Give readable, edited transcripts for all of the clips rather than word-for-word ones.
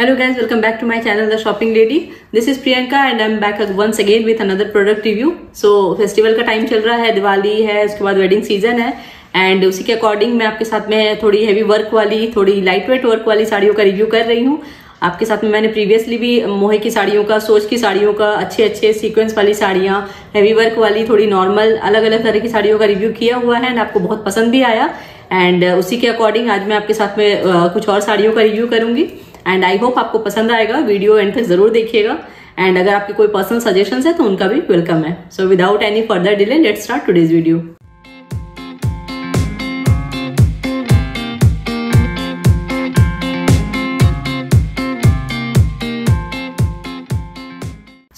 Hello guys, welcome back to my channel, The Shopping Lady. This is Priyanka and I'm back once again with another product review. So festival का time चल रहा है, दिवाली है, उसके बाद wedding season है and उसी के अकॉर्डिंग मैं आपके साथ में थोड़ी हैवी वर्क वाली, थोड़ी लाइट वेट वर्क वाली साड़ियों का रिव्यू कर रही हूँ। आपके साथ में मैंने प्रीवियसली भी मोहे की साड़ियों का, सोच की साड़ियों का, अच्छे अच्छे सीक्वेंस वाली साड़ियाँ, हैवी वर्क वाली, थोड़ी नॉर्मल, अलग अलग तरह की साड़ियों का रिव्यू किया हुआ है एंड आपको बहुत पसंद भी आया एंड उसी के अकॉर्डिंग आज मैं आपके साथ में कुछ और साड़ियों का रिव्यू करूँगी एंड आई होप आपको पसंद आएगा। वीडियो एंड तक जरूर देखिएगा एंड अगर आपके कोई पर्सनल सजेशंस है तो उनका भी वेलकम है। So without any further delay let's start today's video.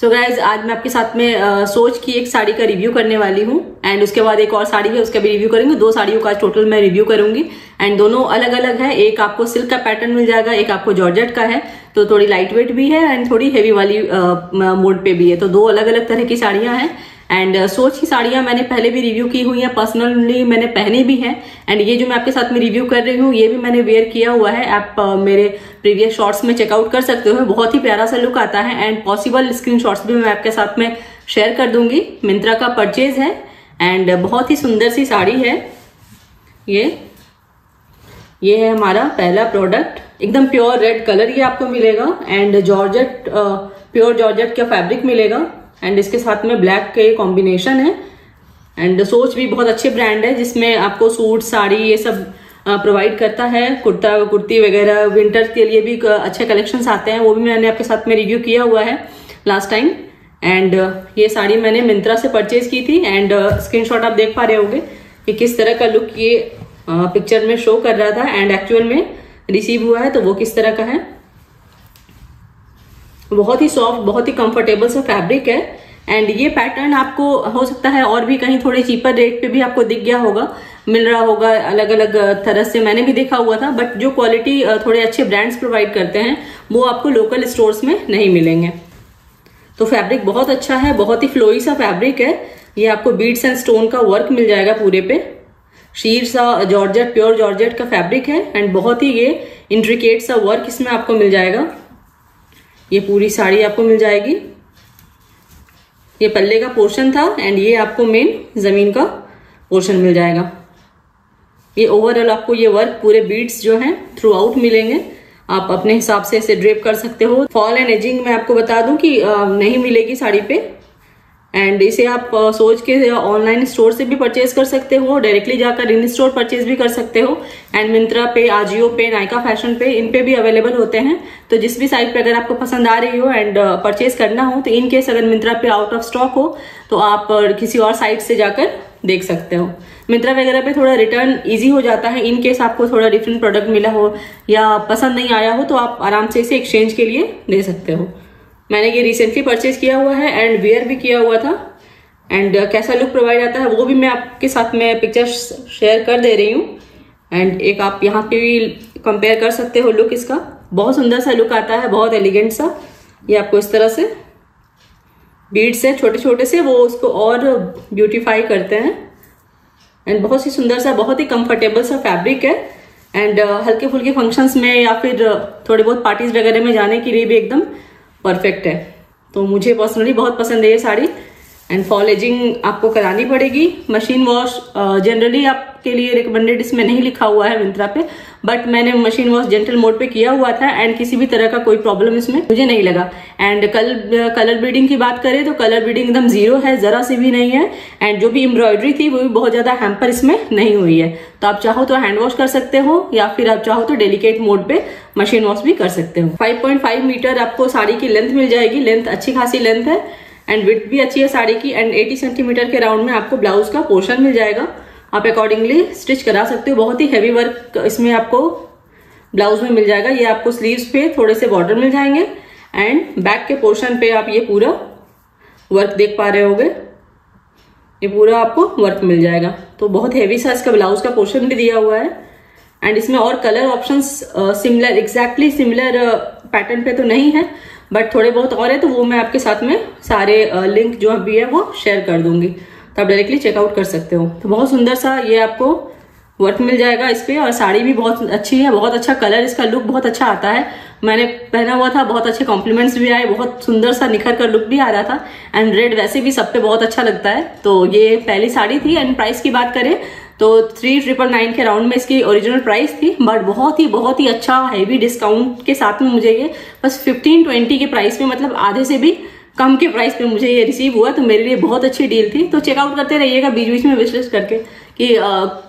So guys आज मैं आपके साथ में सोच की एक साड़ी का रिव्यू करने वाली हूँ एंड उसके बाद एक और साड़ी है उसका भी रिव्यू करेंगे। दो साड़ियों का टोटल मैं रिव्यू करूंगी एंड दोनों अलग अलग है। एक आपको सिल्क का पैटर्न मिल जाएगा, एक आपको जॉर्जेट का है, तो थोड़ी लाइट वेट भी है एंड थोड़ी हेवी वाली मोड पे भी है। तो दो अलग अलग तरह की साड़ियाँ हैं एंड सोच की साड़ियाँ मैंने पहले भी रिव्यू की हुई हैं, पर्सनली मैंने पहनी भी है एंड ये जो मैं आपके साथ में रिव्यू कर रही हूँ ये भी मैंने वेयर किया हुआ है। आप मेरे प्रीवियस शॉर्ट्स में चेकआउट कर सकते हो, बहुत ही प्यारा सा लुक आता है एंड पॉसिबल स्क्रीनशॉट्स भी मैं आपके साथ में शेयर कर दूंगी। मिंत्रा का परचेज है एंड बहुत ही सुंदर सी साड़ी है। ये है हमारा पहला प्रोडक्ट, एकदम प्योर रेड कलर ये आपको मिलेगा एंड जॉर्जेट, प्योर जॉर्जेट का फैब्रिक मिलेगा एंड इसके साथ में ब्लैक के कॉम्बिनेशन है एंड सोच भी बहुत अच्छे ब्रांड है जिसमें आपको सूट, साड़ी ये सब प्रोवाइड करता है। कुर्ती वगैरह विंटर के लिए भी अच्छे कलेक्शंस आते हैं, वो भी मैंने आपके साथ में रिव्यू किया हुआ है लास्ट टाइम एंड ये साड़ी मैंने मिंत्रा से परचेज की थी एंड स्क्रीनशॉट आप देख पा रहे होंगे कि किस तरह का लुक ये पिक्चर में शो कर रहा था एंड एक्चुअल में रिसीव हुआ है तो वो किस तरह का है। बहुत ही सॉफ्ट, बहुत ही कंफर्टेबल सा फैब्रिक है एंड ये पैटर्न आपको हो सकता है और भी कहीं थोड़े चीपर रेट पे भी आपको दिख गया होगा, मिल रहा होगा अलग अलग तरह से, मैंने भी देखा हुआ था। बट जो क्वालिटी थोड़े अच्छे ब्रांड्स प्रोवाइड करते हैं वो आपको लोकल स्टोर्स में नहीं मिलेंगे। तो फैब्रिक बहुत अच्छा है, बहुत ही फ्लोई सा फैब्रिक है। ये आपको बीड्स एंड स्टोन का वर्क मिल जाएगा पूरे पे, शीर सा जॉर्जेट, प्योर जॉर्जेट का फैब्रिक है एंड बहुत ही ये इंट्रिकेट सा वर्क इसमें आपको मिल जाएगा। ये पूरी साड़ी आपको मिल जाएगी। ये पल्ले का पोर्शन था एंड ये आपको मेन जमीन का पोर्शन मिल जाएगा। ये ओवरऑल आपको ये वर्क पूरे बीड्स जो हैं थ्रू आउट मिलेंगे। आप अपने हिसाब से इसे ड्रेप कर सकते हो। फॉल एंड एजिंग मैं आपको बता दूं कि नहीं मिलेगी साड़ी पे एंड इसे आप सोच के ऑनलाइन स्टोर से भी परचेज कर सकते हो, डायरेक्टली जाकर इन स्टोर परचेज भी कर सकते हो एंड मिंत्रा पे, AJIO पे, नायका फैशन पे, इन पे भी अवेलेबल होते हैं। तो जिस भी साइट पे अगर आपको पसंद आ रही हो एंड परचेज करना हो तो इन केस अगर मिंत्रा पे आउट ऑफ स्टॉक हो तो आप किसी और साइट से जाकर देख सकते हो। मिंत्रा वगैरह पे थोड़ा रिटर्न ईजी हो जाता है। इन केस आपको थोड़ा डिफरेंट प्रोडक्ट मिला हो या पसंद नहीं आया हो तो आप आराम से इसे एक्सचेंज के लिए दे सकते हो। मैंने ये रिसेंटली परचेज किया हुआ है एंड वेयर भी किया हुआ था एंड कैसा लुक प्रोवाइड आता है वो भी मैं आपके साथ में पिक्चर्स शेयर कर दे रही हूँ एंड एक आप यहाँ पे भी कंपेयर कर सकते हो लुक इसका। बहुत सुंदर सा लुक आता है, बहुत एलिगेंट सा। ये आपको इस तरह से बीड्स है छोटे छोटे से, वो उसको और ब्यूटीफाई करते हैं एंड बहुत ही सुंदर सा, बहुत ही कंफर्टेबल सा फैब्रिक है एंड हल्के फुल्के फंक्शंस में या फिर थोड़े बहुत पार्टीज वगैरह में जाने के लिए भी एकदम परफेक्ट है। तो मुझे पर्सनली बहुत पसंद है ये साड़ी एंड फॉल एजिंग आपको करानी पड़ेगी। मशीन वॉश जनरली आपके लिए रिकमेंडेड इसमें नहीं लिखा हुआ है मिंत्रा पे, बट मैंने मशीन वॉश जेंटल मोड पे किया हुआ था एंड किसी भी तरह का कोई प्रॉब्लम इसमें मुझे नहीं लगा एंड कलर ब्लीडिंग की बात करें तो कलर ब्लीडिंग एकदम जीरो है, जरा सी भी नहीं है एंड जो भी एम्ब्रॉयडरी थी वो भी बहुत ज़्यादा हैम्पर इसमें नहीं हुई है। तो आप चाहो तो हैंड वॉश कर सकते हो या फिर आप चाहो तो डेलिकेट मोड पे मशीन वॉश भी कर सकते हो। 5.5 मीटर आपको साड़ी की लेंथ मिल जाएगी, लेंथ अच्छी खासी लेंथ है एंड विड्थ भी अच्छी है साड़ी की एंड 80 सेंटीमीटर के राउंड में आपको ब्लाउज का पोर्शन मिल जाएगा। आप अकॉर्डिंगली स्टिच करा सकते हो। बहुत ही हैवी वर्क इसमें आपको ब्लाउज में मिल जाएगा। ये आपको स्लीव्स पे थोड़े से बॉर्डर मिल जाएंगे एंड बैक के पोर्शन पे आप ये पूरा वर्क देख पा रहे होगे, ये पूरा आपको वर्क मिल जाएगा। तो बहुत हैवी सा इसका ब्लाउज का पोर्शन भी दिया हुआ है एंड इसमें और colour options similar, exactly similar pattern पे तो नहीं है बट थोड़े बहुत और है, तो वो मैं आपके साथ में सारे लिंक जो भी है वो शेयर कर दूंगी, तो आप डायरेक्टली चेकआउट कर सकते हो। तो बहुत सुंदर सा ये आपको वर्क मिल जाएगा इस पर। और साड़ी भी बहुत अच्छी है, बहुत अच्छा कलर, इसका लुक बहुत अच्छा आता है। मैंने पहना हुआ था, बहुत अच्छे कॉम्प्लीमेंट्स भी आए, बहुत सुंदर सा निखर कर लुक भी आ रहा था। एंड रेड वैसे भी सब पे बहुत अच्छा लगता है। तो ये पहली साड़ी थी। एंड प्राइस की बात करें तो 3999 के राउंड में इसकी ओरिजिनल प्राइस थी, बट बहुत ही अच्छा हैवी डिस्काउंट के साथ में मुझे ये बस 1520 के प्राइस में, मतलब आधे से भी कम के प्राइस पे मुझे ये रिसीव हुआ। तो मेरे लिए बहुत अच्छी डील थी। तो चेकआउट करते रहिएगा बीच बीच में विशलिस्ट करके कि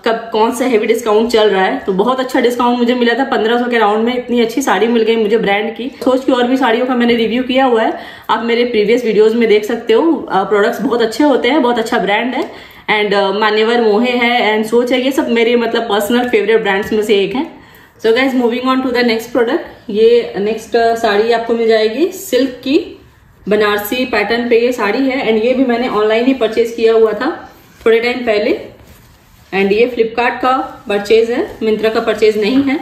कब कौन सा हैवी डिस्काउंट चल रहा है। तो बहुत अच्छा डिस्काउंट मुझे मिला था 1500 के राउंड में। इतनी अच्छी साड़ी मिल गई मुझे ब्रांड की। सोच की और भी साड़ियों का मैंने रिव्यू किया हुआ है, आप मेरे प्रीवियस वीडियोज में देख सकते हो। प्रोडक्ट्स बहुत अच्छे होते हैं, बहुत अच्छा ब्रांड है। एंड मान्यवर, मोहे है एंड सोच है, ये सब मेरे मतलब पर्सनल फेवरेट ब्रांड्स में से एक है। So guys, moving on to the next product. ये नेक्स्ट साड़ी आपको मिल जाएगी सिल्क की, बनारसी पैटर्न पे ये साड़ी है। एंड ये भी मैंने ऑनलाइन ही परचेज किया हुआ था थोड़े टाइम पहले। एंड ये फ्लिपकार्ट का परचेज है, मिंत्रा का परचेज नहीं है।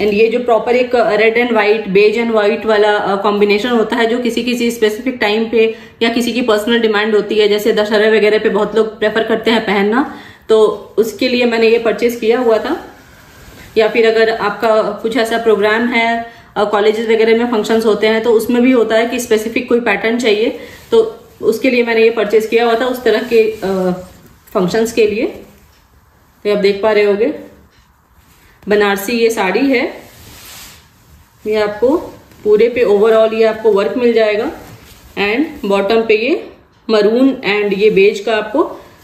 एंड ये जो प्रॉपर एक red and white, beige and white वाला कॉम्बिनेशन होता है, जो किसी किसी स्पेसिफिक टाइम पे या किसी की पर्सनल डिमांड होती है, जैसे दशहरा वगैरह पे बहुत लोग प्रेफर करते हैं पहनना, तो उसके लिए मैंने ये परचेज किया हुआ था। या फिर अगर आपका कुछ ऐसा प्रोग्राम है, कॉलेजेस वगैरह में फंक्शंस होते हैं, तो उसमें भी होता है कि स्पेसिफिक कोई पैटर्न चाहिए, तो उसके लिए मैंने ये परचेज किया हुआ था, उस तरह के फंक्शंस के लिए। तो आप देख पा रहे होगे बनारसी ये साड़ी है। ये आपको पूरे पे ओवरऑल ये आपको वर्क मिल जाएगा। एंड बॉटम पे ये मरून एंड ये बेज का आपको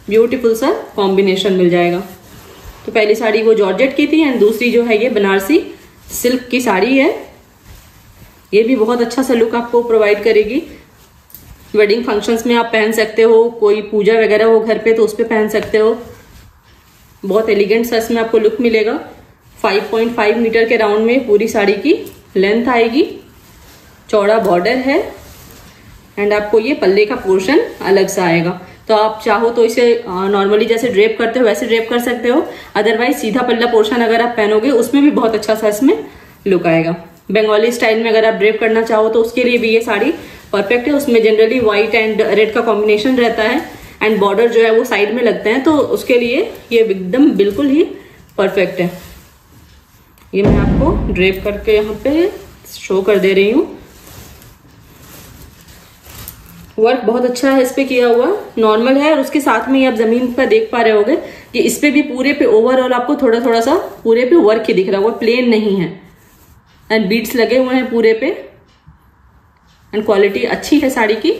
ब्यूटीफुल सा कॉम्बिनेशन मिल जाएगा। तो पहली साड़ी वो जॉर्जेट की थी एंड दूसरी जो है ये बनारसी सिल्क की साड़ी है। ये भी बहुत अच्छा सा लुक आपको प्रोवाइड करेगी। वेडिंग फंक्शंस में आप पहन सकते हो, कोई पूजा वगैरह हो घर पे तो उस पर पहन सकते हो। बहुत एलिगेंट सा इसमें आपको लुक मिलेगा। 5.5 मीटर के राउंड में पूरी साड़ी की लेंथ आएगी, चौड़ा बॉर्डर है। एंड आपको ये पल्ले का पोर्शन अलग सा आएगा। तो आप चाहो तो इसे नॉर्मली जैसे ड्रेप करते हो वैसे ड्रेप कर सकते हो, अदरवाइज सीधा पल्ला पोर्शन अगर आप पहनोगे उसमें भी बहुत अच्छा सा इसमें लुक आएगा। बंगाली स्टाइल में अगर आप ड्रेप करना चाहो तो उसके लिए भी ये साड़ी परफेक्ट है। उसमें जनरली व्हाइट एंड रेड का कॉम्बिनेशन रहता है एंड बॉर्डर जो है वो साइड में लगते हैं, तो उसके लिए ये एकदम बिल्कुल ही परफेक्ट है। ये मैं आपको ड्रेप करके यहाँ पे शो कर दे रही हूँ। वर्क बहुत अच्छा है इस पे किया हुआ, नॉर्मल है। और उसके साथ में ही आप जमीन पर देख पा रहे होगे कि इस पे भी पूरे पे ओवरऑल आपको थोड़ा थोड़ा सा पूरे पे वर्क ही दिख रहा हुआ, प्लेन नहीं है। एंड बीट्स लगे हुए हैं पूरे पे एंड क्वालिटी अच्छी है साड़ी की।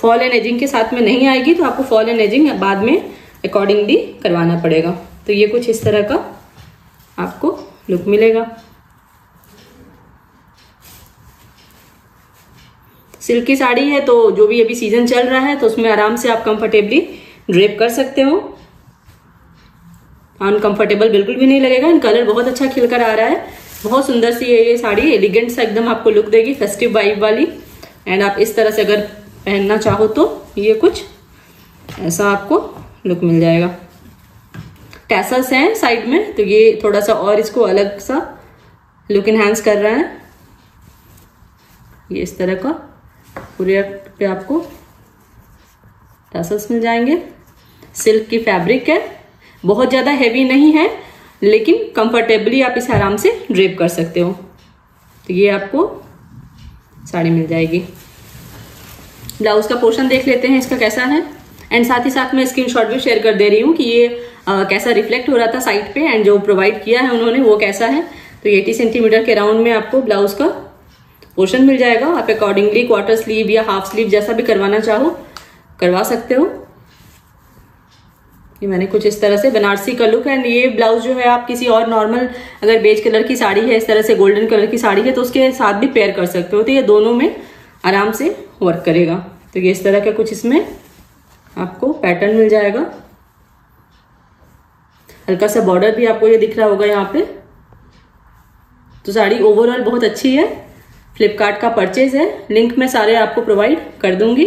फॉल एंड एजिंग के साथ में नहीं आएगी, तो आपको फॉल एंड एजिंग बाद में अकॉर्डिंगली करवाना पड़ेगा। तो ये कुछ इस तरह का आपको लुक मिलेगा। सिल्क की साड़ी है, तो जो भी अभी सीजन चल रहा है तो उसमें आराम से आप कंफर्टेबली ड्रेप कर सकते हो। अनकंफर्टेबल बिल्कुल भी नहीं लगेगा। एंड कलर बहुत अच्छा खिलकर आ रहा है, बहुत सुंदर सी है ये साड़ी। एलिगेंट सा एकदम आपको लुक देगी, फेस्टिव वाइब वाली। एंड आप इस तरह से अगर पहनना चाहो तो ये कुछ ऐसा आपको लुक मिल जाएगा। टैसल्स हैं साइड में, तो ये थोड़ा सा और इसको अलग सा लुक इनहेंस कर रहा है। ये इस तरह का पूरे पे आपको टैसल्स मिल जाएंगे। सिल्क की फैब्रिक है, बहुत ज़्यादा हैवी नहीं है, लेकिन कंफर्टेबली आप इसे आराम से ड्रेप कर सकते हो। तो ये आपको साड़ी मिल जाएगी। ब्लाउज का पोर्शन देख लेते हैं इसका कैसा है। एंड साथ ही साथ मैं स्क्रीनशॉट भी शेयर कर दे रही हूँ कि ये कैसा रिफ्लेक्ट हो रहा था साइड पे, एंड जो प्रोवाइड किया है उन्होंने वो कैसा है। तो 80 सेंटीमीटर के राउंड में आपको ब्लाउज का पोर्शन मिल जाएगा। आप अकॉर्डिंगली क्वार्टर स्लीव या हाफ स्लीव जैसा भी करवाना चाहो करवा सकते हो। ये मैंने कुछ इस तरह से बनारसी का लुक। एंड ये ब्लाउज जो है आप किसी और नॉर्मल अगर बेज कलर की साड़ी है, इस तरह से गोल्डन कलर की साड़ी है, तो उसके साथ भी पेयर कर सकते हो। तो ये दोनों में आराम से वर्क करेगा। तो ये इस तरह का कुछ इसमें आपको पैटर्न मिल जाएगा। हल्का सा बॉर्डर भी आपको ये दिख रहा होगा यहाँ पे। तो साड़ी ओवरऑल बहुत अच्छी है। फ्लिपकार्ट का परचेज है, लिंक मैं सारे आपको प्रोवाइड कर दूंगी।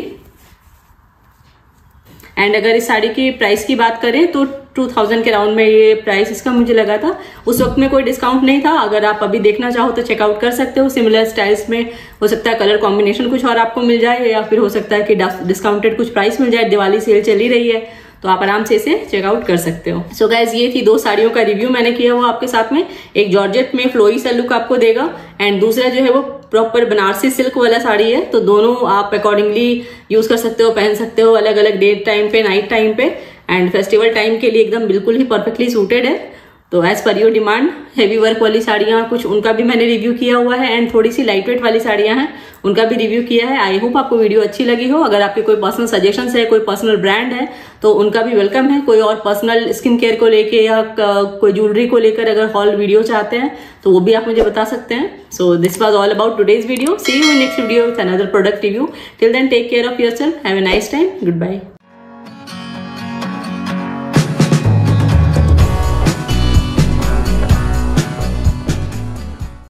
एंड अगर इस साड़ी की प्राइस की बात करें तो 2000 के राउंड में ये प्राइस इसका मुझे लगा था। उस वक्त में कोई डिस्काउंट नहीं था। अगर आप अभी देखना चाहो तो चेकआउट कर सकते हो। सिमिलर स्टाइल्स में हो सकता है कलर कॉम्बिनेशन कुछ और आपको मिल जाए, या फिर हो सकता है कि डिस्काउंटेड कुछ प्राइस मिल जाए। दिवाली सेल चली रही है तो आप आराम से इसे चेकआउट कर सकते हो। सो गाइज, ये थी दो साड़ियों का रिव्यू मैंने किया हुआ आपके साथ में। एक जॉर्जेट में फ्लोई सा लुक आपको देगा एंड दूसरा जो है वो प्रॉपर बनारसी सिल्क वाला साड़ी है। तो दोनों आप अकॉर्डिंगली यूज कर सकते हो, पहन सकते हो अलग अलग डे टाइम पे, नाइट टाइम पे एंड फेस्टिवल टाइम के लिए एकदम बिल्कुल ही परफेक्टली सूटेड है। तो as per your demand, heavy work वाली साड़ियाँ कुछ उनका भी मैंने रिव्यू किया हुआ है एंड थोड़ी सी लाइट वेट वाली साड़ियाँ हैं उनका भी रिव्यू किया है। आई होप आपको वीडियो अच्छी लगी हो। अगर आपके कोई पर्सनल सजेशंस है, कोई पर्सनल ब्रांड है तो उनका भी वेलकम है। कोई और पर्सनल स्किन केयर को लेके या कोई ज्वेलरी को लेकर अगर हॉल वीडियो चाहते हैं तो वो भी आप मुझे बता सकते हैं। So this was all about today's video. See you in next video with another product review. Till then take care of yourself. Have a nice time. Good bye.